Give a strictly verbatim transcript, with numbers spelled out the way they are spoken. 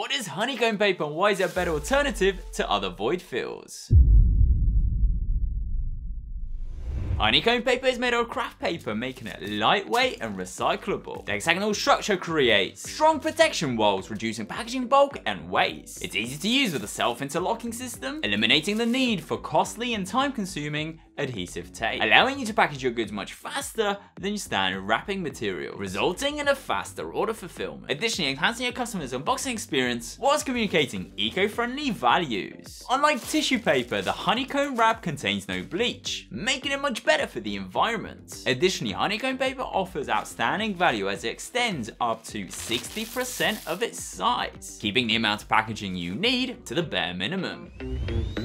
what is honeycomb paper and why is it a better alternative to other void fills? Honeycomb paper is made out of craft paper, making it lightweight and recyclable. The hexagonal structure creates strong protection walls, reducing packaging bulk and waste. It's easy to use with a self-interlocking system, eliminating the need for costly and time-consuming adhesive tape, allowing you to package your goods much faster than your standard wrapping material, resulting in a faster order fulfillment. Additionally, enhancing your customers' unboxing experience whilst communicating eco-friendly values. Unlike tissue paper, the honeycomb wrap contains no bleach, making it much better better for the environment. Additionally, honeycomb paper offers outstanding value as it extends up to sixty percent of its size, keeping the amount of packaging you need to the bare minimum.